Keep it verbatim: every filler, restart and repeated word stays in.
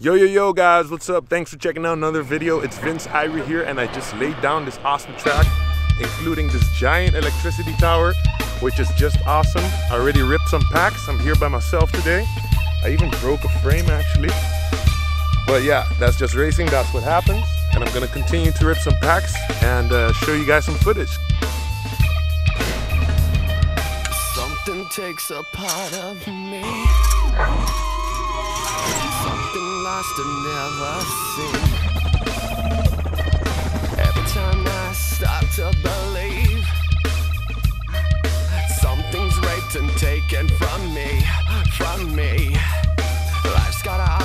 Yo, yo, yo, guys, what's up? Thanks for checking out another video. It's Vince Irie here, and I just laid down this awesome track, including this giant electricity tower, which is just awesome. I already ripped some packs. I'm here by myself today. I even broke a frame, actually. But yeah, that's just racing. That's what happens. And I'm gonna continue to rip some packs and uh, show you guys some footage. Something takes a part of me. Something lost and never seen. Every time I stop to believe, something's raped and taken from me, from me. Life's gotta